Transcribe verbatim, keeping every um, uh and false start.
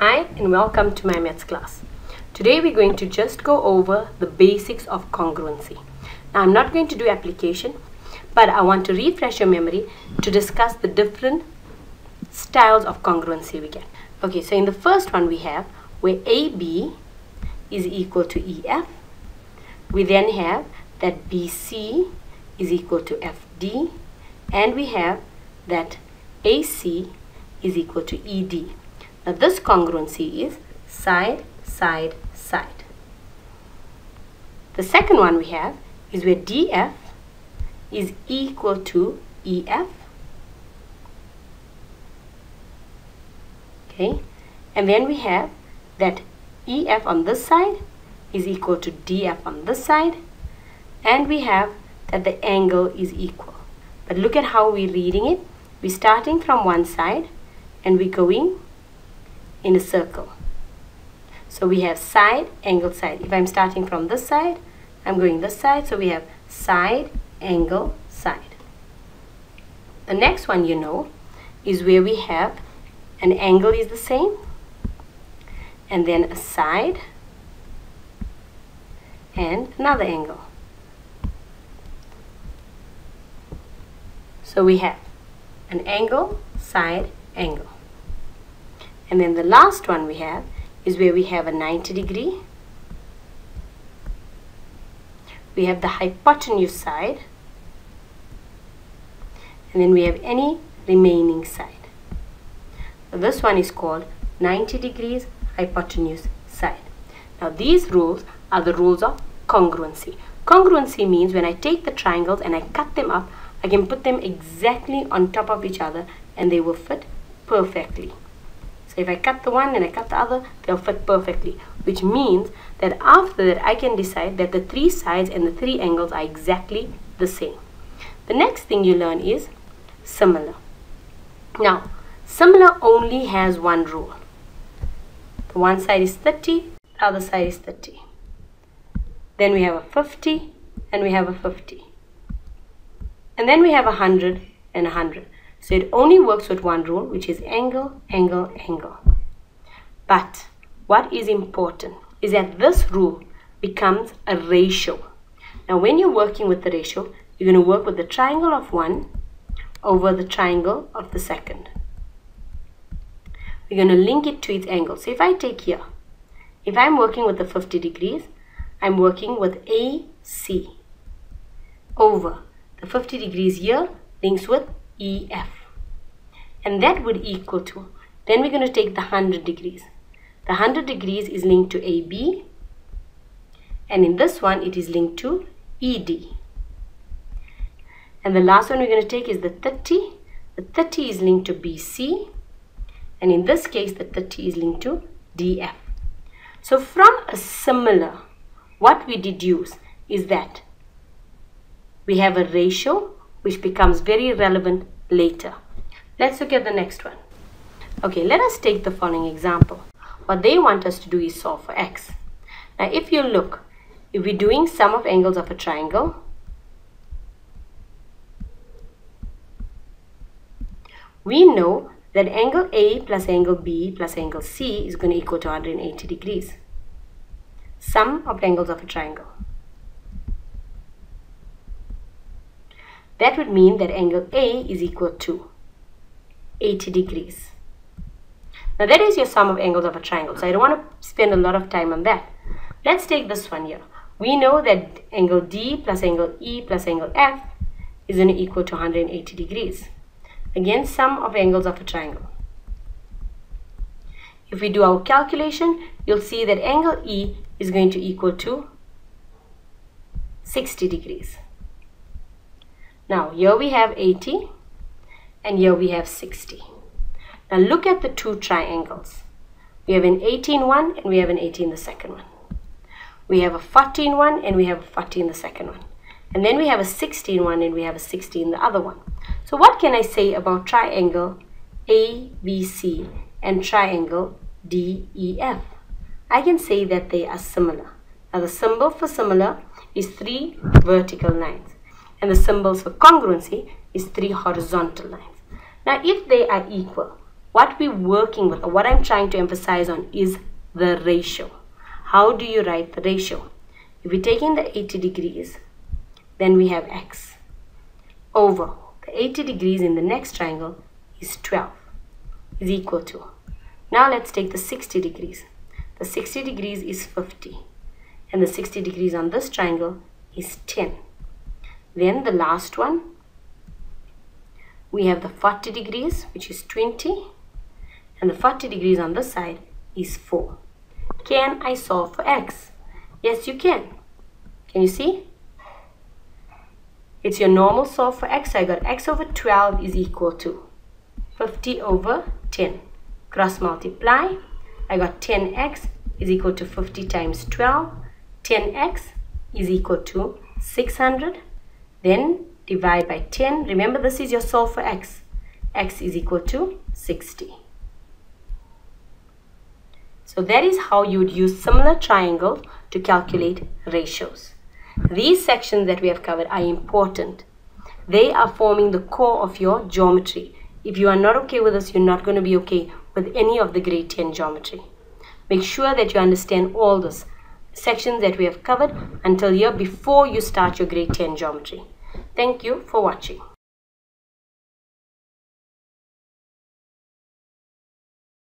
Hi and welcome to my maths class. Today we're going to just go over the basics of congruency. Now I'm not going to do application, but I want to refresh your memory to discuss the different styles of congruency we get. Okay, so in the first one we have where A B is equal to E F. We then have that B C is equal to F D, and we have that A C is equal to E D. Now this congruency is side, side, side. The second one we have is where D F is equal to E F. Okay, and then we have that E F on this side is equal to D F on this side, and we have that the angle is equal. But look at how we're reading it. We're starting from one side and we're going in a circle. So we have side, angle, side. If I'm starting from this side, I'm going this side. So we have side, angle, side. The next one you know is where we have an angle is the same, and then a side and another angle. So we have an angle, side, angle. And then the last one we have is where we have a ninety degree. We have the hypotenuse side. And then we have any remaining side. So this one is called ninety degrees hypotenuse side. Now these rules are the rules of congruency. Congruency means when I take the triangles and I cut them up, I can put them exactly on top of each other and they will fit perfectly. If I cut the one and I cut the other, they'll fit perfectly, which means that after that I can decide that the three sides and the three angles are exactly the same. The next thing you learn is similar. Now, similar only has one rule. The one side is thirty, the other side is thirty. Then we have a fifty and we have a fifty. And then we have a hundred and a hundred. So it only works with one rule, which is angle, angle, angle. But what is important is that this rule becomes a ratio. Now when you're working with the ratio, you're going to work with the triangle of one over the triangle of the second. We're going to link it to its angle. So if I take here, if I'm working with the fifty degrees, I'm working with A C over the fifty degrees here links with E F, and that would equal to, then we're going to take the one hundred degrees. The one hundred degrees is linked to A B, and in this one it is linked to E D. And the last one we're going to take is the thirty. The thirty is linked to B C, and in this case the thirty is linked to D F. So from a similar, what we deduce is that we have a ratio which becomes very relevant later. Let's look at the next one. Okay, let us take the following example. What they want us to do is solve for x. Now if you look, if we're doing sum of angles of a triangle, we know that angle A plus angle B plus angle C is going to equal to one hundred eighty degrees. Sum of angles of a triangle. That would mean that angle A is equal to eighty degrees. Now that is your sum of angles of a triangle, so I don't want to spend a lot of time on that. Let's take this one here. We know that angle D plus angle E plus angle F is going to equal to one hundred eighty degrees. Again, sum of angles of a triangle. If we do our calculation, you'll see that angle E is going to equal to sixty degrees. Now here we have eighty and here we have sixty. Now look at the two triangles. We have an eighteen one and we have an eighteen the second one. We have a fourteen one and we have a fourteen the second one. And then we have a sixteen one and we have a sixteen the other one. So what can I say about triangle A B C and triangle D E F? I can say that they are similar. Now the symbol for similar is three vertical lines. And the symbols for congruency is three horizontal lines. Now if they are equal, what we're working with, or what I'm trying to emphasize on, is the ratio. How do you write the ratio? If we take in the eighty degrees, then we have x over the eighty degrees in the next triangle is twelve, is equal to. Now let's take the sixty degrees. The sixty degrees is fifty, and the sixty degrees on this triangle is ten. Then the last one, we have the forty degrees, which is twenty, and the forty degrees on this side is four. Can I solve for x? Yes, you can. Can you see? It's your normal solve for x. I got x over twelve is equal to fifty over ten. Cross multiply. I got ten x is equal to fifty times twelve. ten x is equal to six hundred. Then divide by ten. Remember, this is your solve for x. X is equal to sixty. So that is how you would use similar triangles to calculate ratios. These sections that we have covered are important. They are forming the core of your geometry. If you are not okay with this, you're not going to be okay with any of the grade ten geometry. Make sure that you understand all those sections that we have covered until here before you start your grade ten geometry. Thank you for watching.